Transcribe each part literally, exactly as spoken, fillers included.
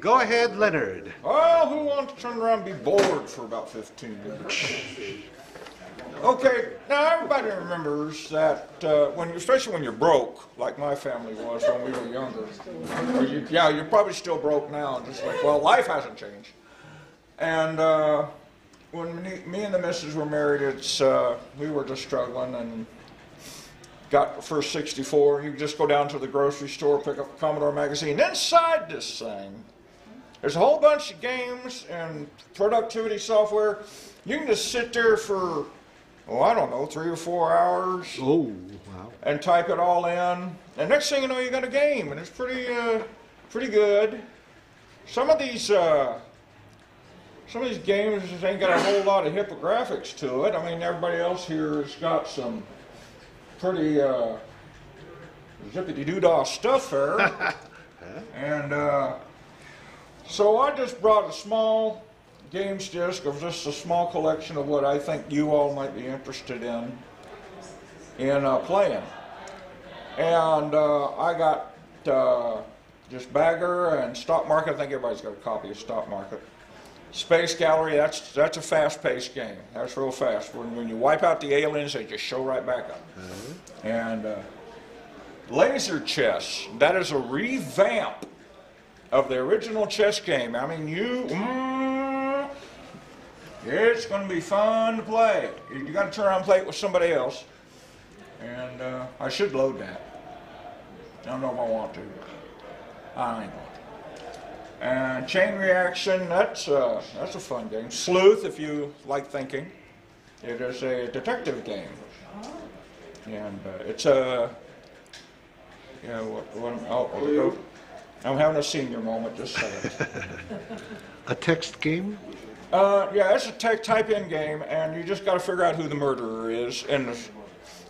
Go ahead, Leonard. Well, who wants to turn around and be bored for about fifteen minutes? Okay, now everybody remembers that, uh, when you, especially when you're broke, like my family was when we were younger. Or you, yeah, you're probably still broke now, just like, well, life hasn't changed. And uh, when me, me and the missus were married, it's uh, we were just struggling and got the first sixty-four. You just go down to the grocery store, pick up a Commodore magazine. Inside this thing, there's a whole bunch of games and productivity software. You can just sit there for, oh, I don't know, three or four hours. Oh, wow. And type it all in. And next thing you know, you got a game, and it's pretty, uh, pretty good. Some of these, uh, some of these games ain't got a whole lot of hippographics to it. I mean, everybody else here has got some pretty uh, zippity-doo-dah stuff there. Huh? And uh, so I just brought a small games disc of just a small collection of what I think you all might be interested in in uh, playing. And uh, I got uh, just Bagger and Stock Market. I think everybody's got a copy of Stock Market. Space Gallery, that's that's a fast-paced game. That's real fast. When, when you wipe out the aliens, they just show right back up. Mm-hmm. And uh, Laser Chess, that is a revamp of the original chess game. I mean, you... Mm, it's going to be fun to play. You got to turn around and play it with somebody else. And uh, I should load that. I don't know if I want to. I ain't going to. And Chain Reaction, that's, uh, that's a fun game. Sleuth, if you like thinking. It is a detective game. And uh, it's a... Yeah, what, what, oh, oh, I'm having a senior moment, just saying. A text game? Uh, yeah, it's a type-in game, and you just got to figure out who the murderer is. And the,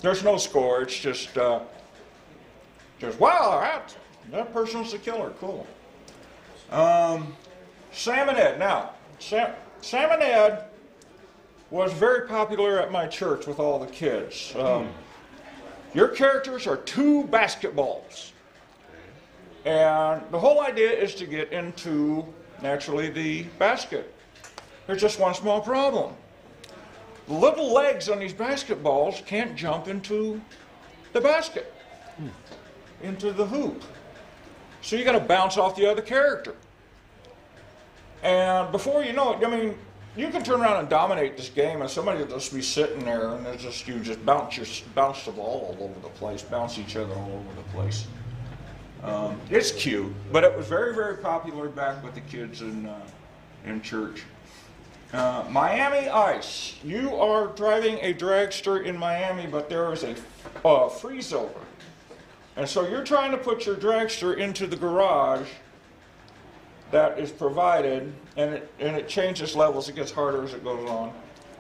there's no score; it's just, uh, just wow, that that person's the killer. Cool. Um, Sam and Ed. Now, Sam, Sam and Ed was very popular at my church with all the kids. Um, hmm. Your characters are two basketballs, and the whole idea is to get into naturally the basket. There's just one small problem. The little legs on these basketballs can't jump into the basket, hmm. into the hoop. So you got to bounce off the other character. And before you know it, I mean, you can turn around and dominate this game, and somebody will just be sitting there, and there's just you just bounce your bounce the ball all over the place, bounce each other all over the place. Um, it's cute, but it was very, very popular back with the kids in uh, in church. Uh, Miami Ice. You are driving a dragster in Miami, but there is a uh, freeze over. And so you're trying to put your dragster into the garage that is provided, and it, and it changes levels. It gets harder as it goes on.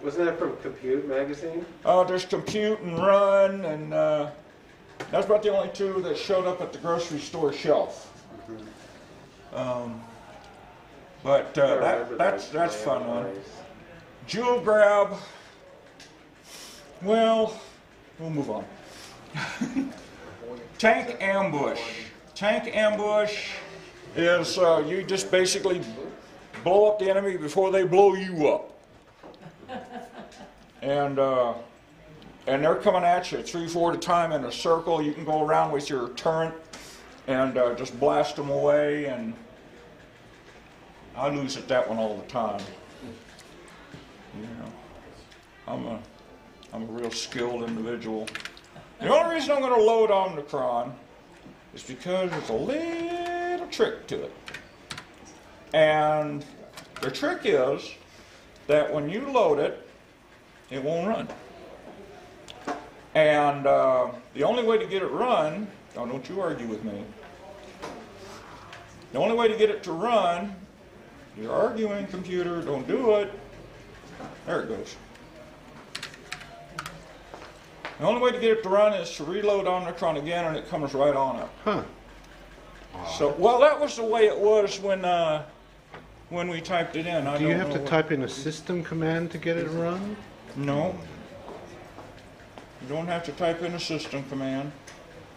Wasn't that from Compute magazine? Oh, uh, there's Compute and Run, and uh, that's about the only two that showed up at the grocery store shelf. Mm-hmm. um, But uh, that, that's that's fun one. Jewel Grab. Well, we'll move on. Tank Ambush. Tank Ambush is uh, you just basically blow up the enemy before they blow you up, and uh, and they're coming at you three, four at a time in a circle. You can go around with your turret and uh, just blast them away and. I lose at that one all the time. You know, I'm a, I'm a real skilled individual. The only reason I'm going to load Omicron is because there's a little trick to it. And the trick is that when you load it, it won't run. And uh, the only way to get it run, oh, don't you argue with me. The only way to get it to run. You're arguing, computer, don't do it. There it goes. The only way to get it to run is to reload Omicron again, and it comes right on up. Huh. So, well, that was the way it was when uh, when we typed it in. I do you have to type in a system command to get it run? No. You don't have to type in a system command.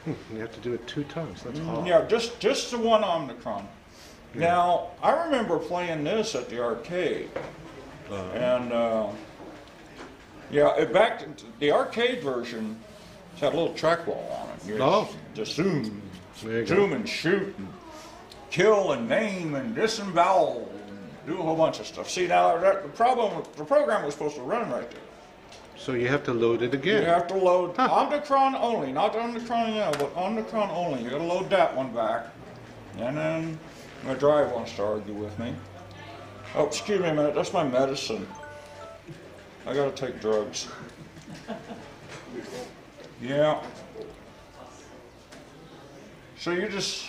You have to do it two times. That's hard. Yeah, just just the one Omicron. Yeah. Now, I remember playing this at the arcade. Uh, and, uh, yeah, it back to the arcade version had a little trackball on it. You oh. just zoom, zoom go. and shoot and kill and name and disembowel and do a whole bunch of stuff. See, now that, the problem, the program was supposed to run right there. So you have to load it again. You have to load huh. Omnicron only, not Omnicron now, but Omnicron only. You got to load that one back, and then my drive wants to argue with me. Oh, excuse me a minute. That's my medicine. I got to take drugs. Yeah. So you just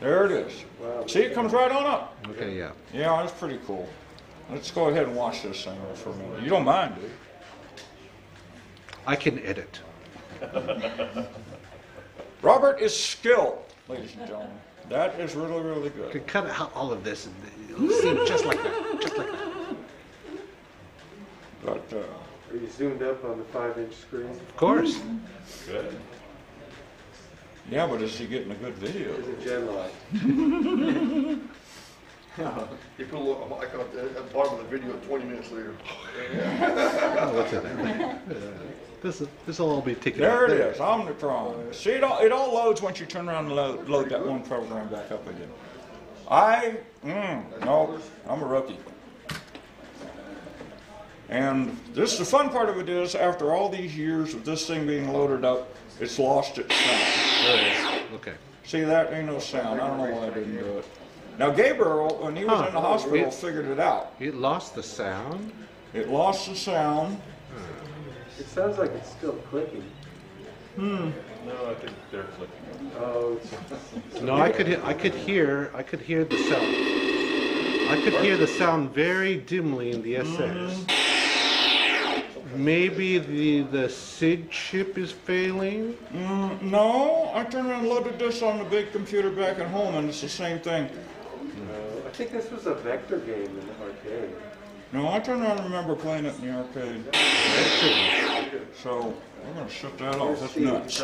there it is. Wow. See, it comes right on up. Okay. Yeah. Yeah, that's pretty cool. Let's go ahead and watch this thing for a minute. You don't mind, do you? I can edit. Robert is skilled, ladies and gentlemen. That is really, really good. You can cut out all of this and it'll seem just like that. Just like that. But, uh, are you zoomed up on the five inch screen? Of course. Good. Yeah, but is he getting a good video? Is it gen-like? Uh-huh. You put a little mic on at the bottom of the video twenty minutes later. Yeah. Oh, what's in there? This is, this will all be taken there out. It there it is, Omnicron. See, it all, it all loads once you turn around and load, load that good. one program back up again. I, mm, no, I'm a rookie. And this, the fun part of it is, after all these years of this thing being loaded up, it's lost its sound. There it is. Okay. See, that ain't no sound. I don't know why I didn't do it. Now, Gabriel, when he was huh. in the hospital, it, figured it out. It lost the sound? It lost the sound. Hmm. It sounds like it's still clicking. Hmm. No, I think they're clicking. Oh. No, I could, I could hear, I could hear the sound. I could hear the sound very dimly in the S X. Mm-hmm. Maybe the, the S I D chip is failing? Mm, no, I turned around and loaded this on the big computer back at home, and it's the same thing. Uh, I think this was a vector game in the arcade. No, I don't remember playing it in the arcade. So, we're going to shut that off. That's nuts.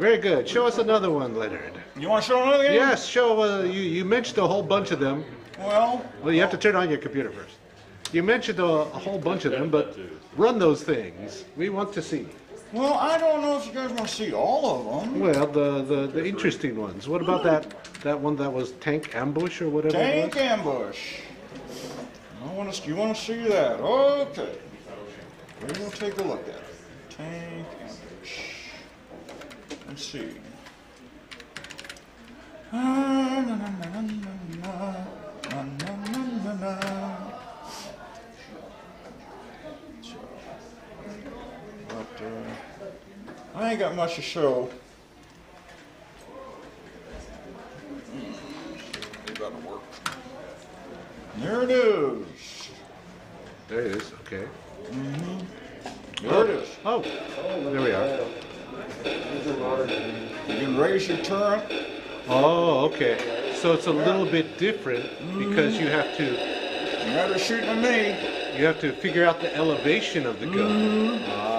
Very good. Show us another one, Leonard. You want to show another game? Yes, show. Uh, you, you mentioned a whole bunch of them. Well, well, you have to turn on your computer first. You mentioned a, a whole bunch of them, but run those things. We want to see. Well, I don't know if you guys want to see all of them. Well, the, the, the interesting ones. What about that, that one that was Tank Ambush or whatever it was? Tank Ambush. I want to, you want to see that? Okay. We're going to take a look at it. Tank Ambush. Let's see. But, uh, I ain't got much to show. They gotta work. There it is. There it is. Okay. Mm-hmm. There oh. it is. Oh, there we are. You can raise your turret. Oh, okay. So it's a little bit different because you have to. You're never shooting at me. You have to figure out the elevation of the gun. Mm-hmm. Ah.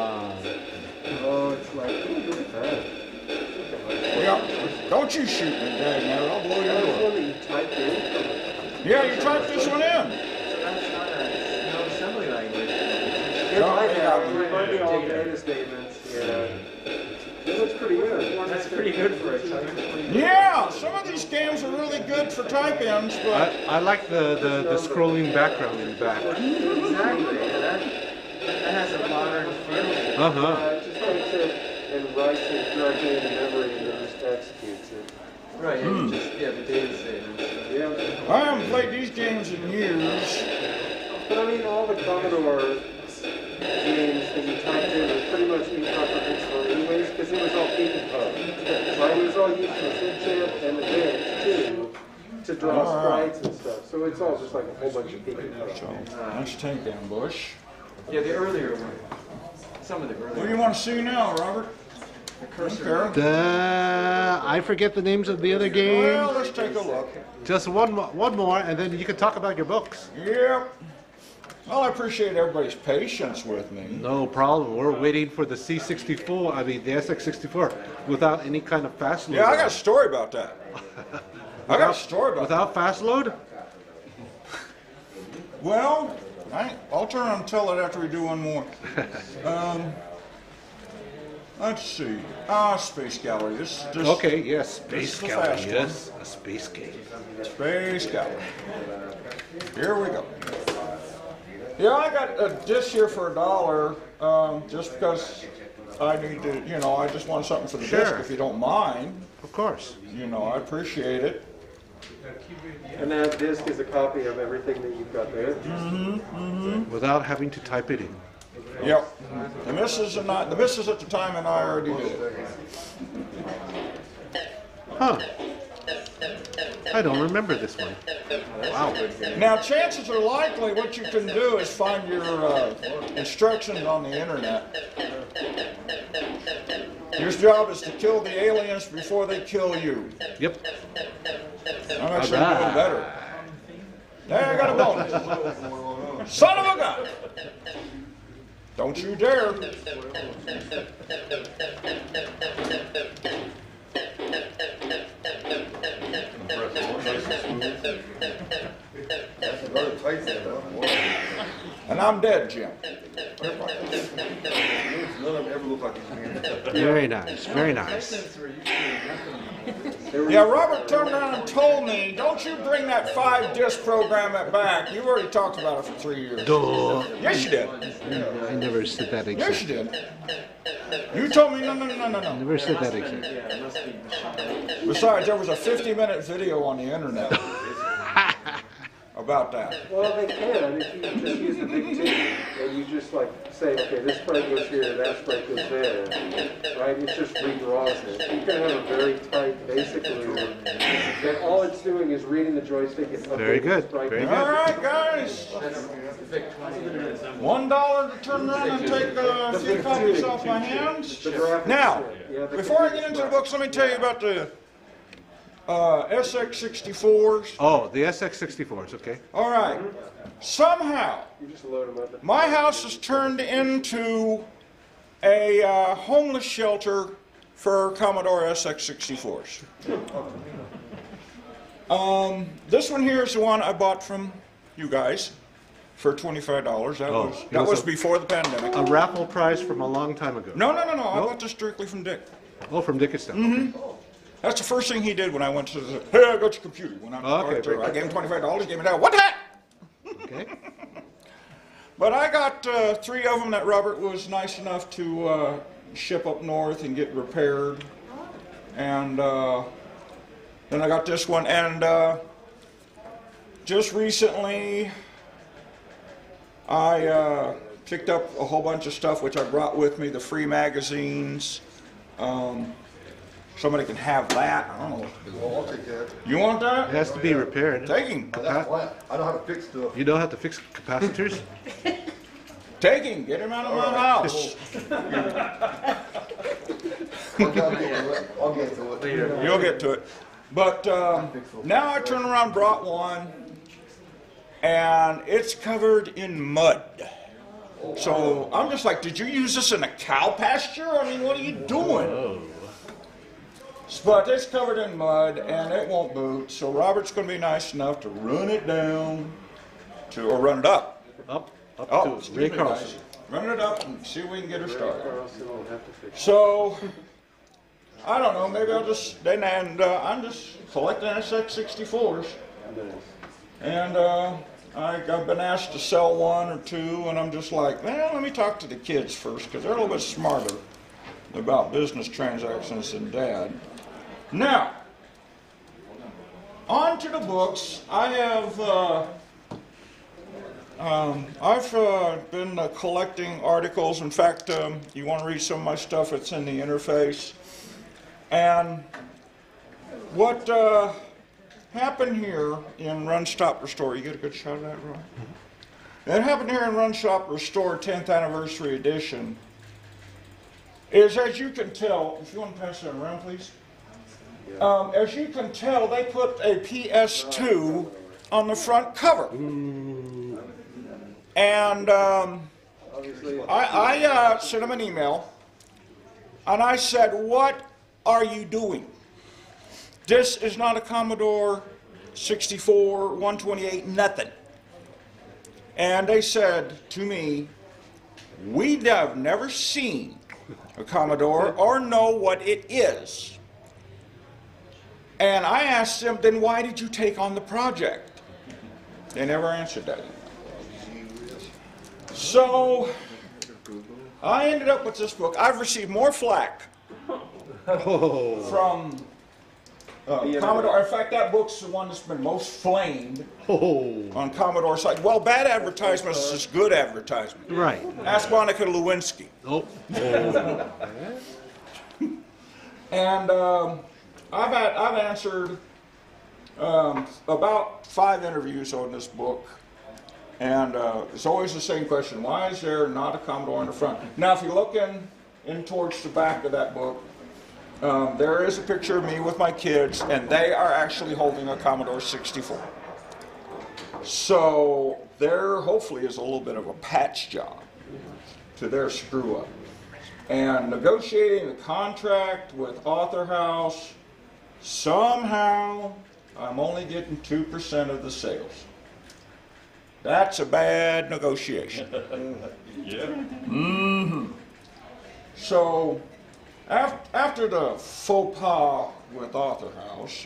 Oh, it's like. Yeah. Don't you shoot me, Dad? Now I'll blow you over. Yeah, you typed this one in. That's not a no assembly language. It's all data statements. Yeah. This looks pretty good. That's pretty good for a type. Yeah, some of these games are really good for type-ins, but I, I like the, the, the scrolling background in the back. Exactly. That, that has a modern feeling. Uh-huh. Uh, it just takes it and writes it directly into memory and then just executes it. Right, hmm. just, yeah, the data statements. I haven't played these games in years. But I mean, all the Commodore games that you typed in would pretty much be comprehensible anyways, because it was all decomposed. Right? It was all used for SID chip and the games, too, to draw all sprites right. and stuff. So it's all just like a whole bunch of decomposed. So, let's take Ambush. Yeah, the earlier one. Some of the earlier ones. What do you want to see now, Robert? The, I forget the names of the other games. Well, let's take a look. Just one, one more, and then you can talk about your books. Yep. Well, I appreciate everybody's patience with me. No problem. We're waiting for the C sixty-four, I mean the S X sixty-four, without any kind of fast load. Yeah, I got a story about that. without, I got a story about Without that. fast load? Well, I, I'll turn and tell it after we do one more. um, let's see. Ah, Space Gallery. This, this, okay, yes. Space Gallery, yes. One. A space game. Space Gallery. Here we go. Yeah, I got a disc here for a dollar, um, just because I need to, you know, I just want something for the sure. disc, if you don't mind. Of course. You know, I appreciate it. And that disc is a copy of everything that you've got there? Mm-hmm, mm-hmm. Without having to type it in. Yep. The missus, and I, the missus at the time and I already did it. Huh. I don't remember this one. Wow. Now, chances are likely what you can do is find your uh, instructions on the internet. Your job is to kill the aliens before they kill you. Yep. I'm actually right. doing better. There, I got a bonus. Son of a gun! Don't you dare. And I'm dead, Jim. Very nice, very nice. Yeah, Robert turned around and told me, don't you bring that five disc program back. You already talked about it for three years. Duh. Yes, you did. I never said that exactly. Yes, you did. You told me, no, no, no, no, no. I never said that exactly. Besides, there was a fifty minute video on the internet about that. Well, they can. I mean, if you just use the big T and you just like say, okay, this part goes here, that part goes there, right? It just redraws it. You can have a very tight basic loop, and all it's doing is reading the joystick and updating. Very good. Very good. All right, guys. One dollar to turn around and take a few copies off my hands. Now, before I get into the books, let me tell you about the Uh, S X sixty-fours. Oh, the S X sixty-fours, okay. All right. Somehow, my house has turned into a uh, homeless shelter for Commodore S X sixty-fours. Um, this one here is the one I bought from you guys for twenty-five dollars. That oh, was that was, was a, before the pandemic. A raffle prize from a long time ago. No, no, no, no. Nope. I bought this directly from Dick. Oh, from Dickinson. Mm-hmm. Okay. That's the first thing he did when I went to the, hey, I got your computer. When I, okay, right, I gave him twenty-five dollars, he gave me that. What the heck? Okay. But I got uh, three of them that Robert was nice enough to uh, ship up north and get repaired. And uh, then I got this one. And uh, just recently, I uh, picked up a whole bunch of stuff, which I brought with me, the free magazines. Um, Somebody can have that. I don't know. Well, I'll take that. You want that? It has to be repaired. Taking. Oh, that's flat. I don't have to fix stuff. You don't have to fix capacitors? Taking. Get him out of my house. I'll get to it. Later. You'll get to it. But um, now I turn around, brought one, and it's covered in mud. So I'm just like, did you use this in a cow pasture? I mean, what are you doing? Whoa. But it's covered in mud and it won't boot, so Robert's going to be nice enough to run it down to, or run it up. Up, up oh, to Ray Carlson. Run it up and see if we can get her started. So, I don't know, maybe I'll just, then and uh, I'm just collecting S X sixty-fours. And uh, I, I've been asked to sell one or two, and I'm just like, well, let me talk to the kids first, because they're a little bit smarter about business transactions than Dad. Now, on to the books. I have uh, um, I've uh, been uh, collecting articles. In fact, um, you want to read some of my stuff? It's in the interface. And what uh, happened here in Run/Stop-Restore? You get a good shot of that, Ron? It happened here in Run/Stop-Restore tenth Anniversary Edition. Is, as you can tell, if you want to pass that around, please. Um, as you can tell, they put a P S two on the front cover. And um, I, I uh, sent him an email, and I said, what are you doing? This is not a Commodore sixty-four, one twenty-eight, nothing. And they said to me, we have never seen a Commodore or know what it is. And I asked them, then why did you take on the project? They never answered that. So I ended up with this book. I've received more flack oh. from uh, Commodore. In fact, that book's the one that's been most flamed oh. on Commodore site. Well, bad advertisements is good advertisement. Right. Ask Monica Lewinsky. Oh. oh. and um, I've had, I've answered um, about five interviews on this book. And uh, it's always the same question, why is there not a Commodore in the front? Now, if you look in, in towards the back of that book, um, there is a picture of me with my kids, and they are actually holding a Commodore sixty-four. So there hopefully is a little bit of a patch job to their screw-up. And negotiating the contract with Author House, somehow I'm only getting two percent of the sales. That's a bad negotiation. yeah. Mm-hmm. So, af after the faux pas with Author House,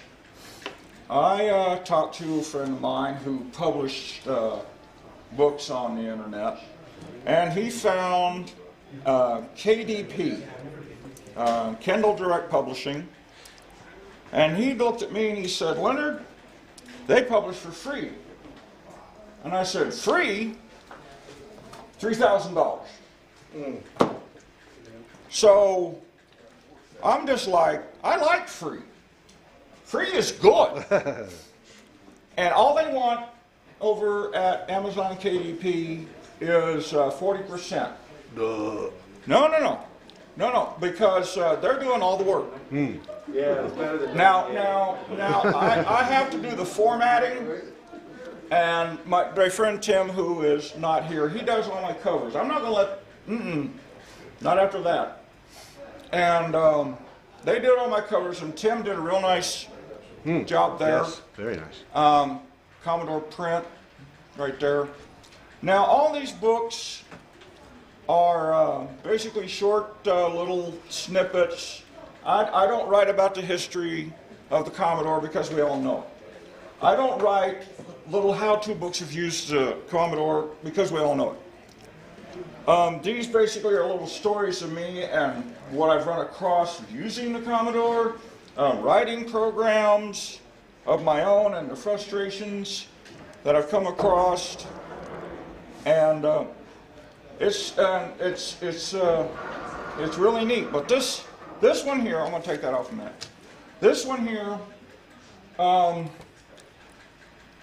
I uh, talked to a friend of mine who published uh, books on the internet, and he found uh, K D P, uh, Kindle Direct Publishing, and he looked at me and he said, Leonard, they publish for free. And I said, free? three thousand dollars. Mm. So I'm just like, I like free. Free is good. and all they want over at Amazon K D P is uh, forty percent. No, no, no. No, no, because uh, they're doing all the work. Mm. Yeah, it's better than now, now, now, I, I have to do the formatting. And my, my friend Tim, who is not here, he does all my covers. I'm not going to let, mm-mm, not after that. And um, they did all my covers, and Tim did a real nice mm. job there. Yes, very nice. Um, Commodore print right there. Now, all these books are uh, basically short uh, little snippets. I, I don't write about the history of the Commodore because we all know it. I don't write little how-to books have used uh, Commodore because we all know it. Um, these basically are little stories of me and what I've run across using the Commodore, uh, writing programs of my own and the frustrations that I've come across. And uh, it's uh, it's it's uh, it's really neat. But this this one here, I'm going to take that off a minute. This one here. Um,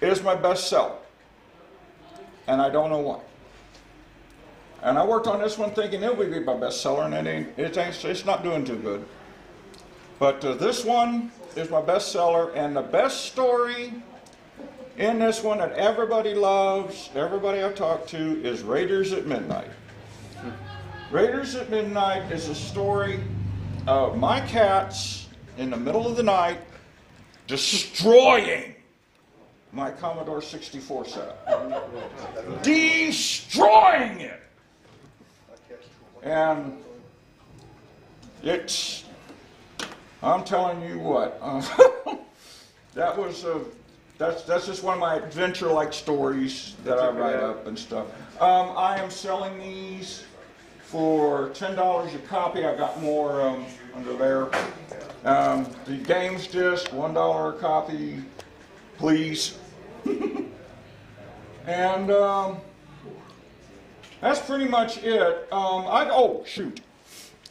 is my best seller, and I don't know why. And I worked on this one thinking it would be my best seller, and it ain't, it ain't, it's not doing too good. But uh, this one is my best seller, and the best story in this one that everybody loves, everybody I've talked to, is Raiders at Midnight. Raiders at Midnight is a story of my cats in the middle of the night destroying my Commodore sixty-four setup. Destroying it! And it's, I'm telling you what, uh, that was a, that's, that's just one of my adventure-like stories that I write up and stuff. Um, I am selling these for ten dollars a copy. I got more um, under there. Um, the games disc, one dollar a copy, please. and um, that's pretty much it. Um, I oh shoot,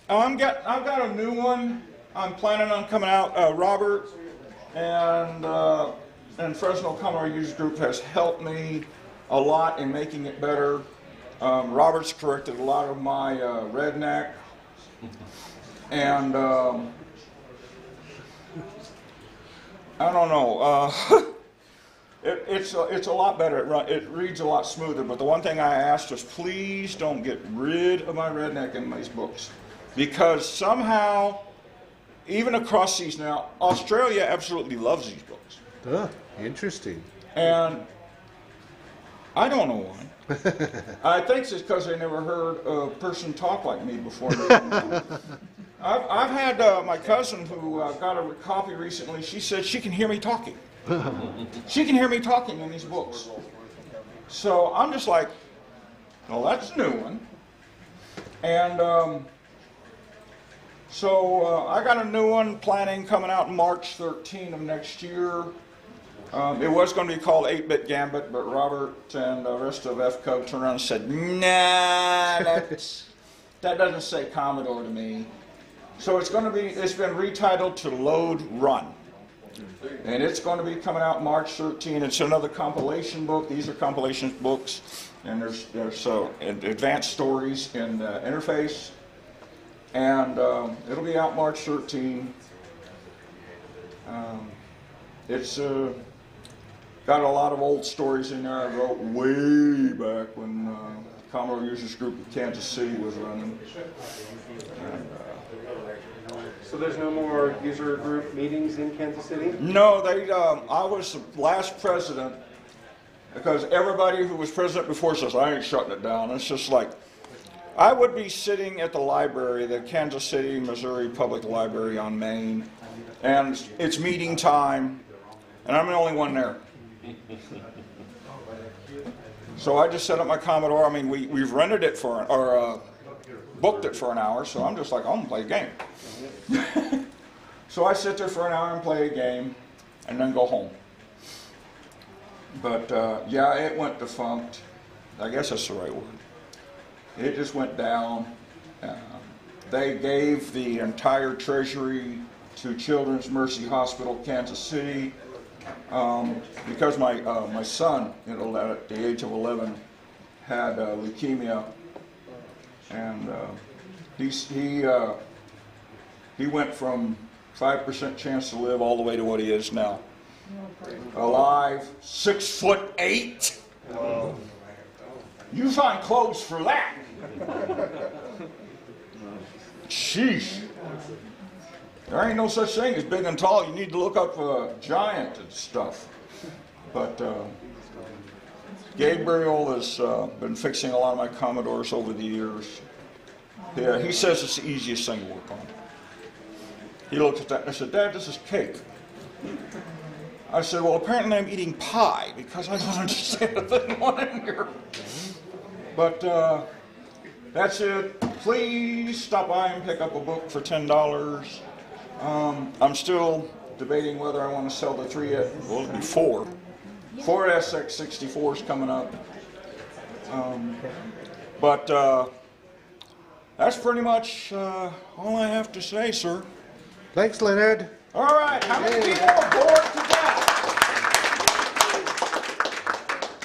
I'm got I've got a new one. I'm planning on coming out. Uh, Robert and uh, and Fresno Commodore User Group has helped me a lot in making it better. Um, Robert's corrected a lot of my uh, redneck, and um, I don't know. Uh, it, it's, a, it's a lot better. It, run, it reads a lot smoother. But the one thing I asked was, please don't get rid of my redneck in these books. Because somehow, even across these now, Australia absolutely loves these books. Oh, interesting. And I don't know why. I think it's because they never heard a person talk like me before. I've, I've had uh, my cousin who uh, got a copy recently. She said she can hear me talking. She can hear me talking in these books. So I'm just like, well, that's a new one. And um, so uh, I got a new one planning coming out March thirteenth of next year. Um, it was going to be called eight bit gambit, but Robert and the rest of F C O turned around and said, nah, that's, that doesn't say Commodore to me. So it's going to be, it's been retitled to Load Run. And it's going to be coming out March thirteenth. It's another compilation book. These are compilation books. And there's, there's uh, advanced stories in the interface. And um, it'll be out March thirteenth. Um, it's... Uh, Got a lot of old stories in there I wrote way back when uh, Commodore Users Group of Kansas City was running. And, uh, so there's no more user group meetings in Kansas City? No, they. Um, I was the last president because everybody who was president before says, I ain't shutting it down. It's just like, I would be sitting at the library, the Kansas City, Missouri Public Library on Main, and it's meeting time, and I'm the only one there. So I just set up my Commodore. I mean, we, we've rented it for, or uh, booked it for an hour, so I'm just like, I'm going to play a game. So I sit there for an hour and play a game, and then go home. But, uh, yeah, it went defunct. I guess that's the right word. It just went down. Uh, they gave the entire treasury to Children's Mercy Hospital, Kansas City. Um, because my, uh, my son, at the age of eleven, had uh, leukemia, and uh, he, he, uh, he went from five percent chance to live all the way to what he is now. Alive, six foot eight. Whoa. You find clothes for that. Sheesh. There ain't no such thing as big and tall. You need to look up uh, giant and stuff. But uh, Gabriel has uh, been fixing a lot of my Commodores over the years. Yeah, he says it's the easiest thing to work on. He looked at that and I said, Dad, this is cake. I said, well, apparently I'm eating pie because I don't understand a thing on in here. But uh, that's it. Please stop by and pick up a book for ten dollars. Um, I'm still debating whether I want to sell the three, well, it'll be four. Four S X sixty-fours coming up. Um, but uh, that's pretty much uh, all I have to say, sir. Thanks, Leonard. All right, how many Yay. people are bored to death?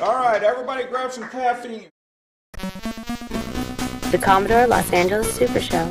All right, everybody grab some caffeine. The Commodore Los Angeles Super Show.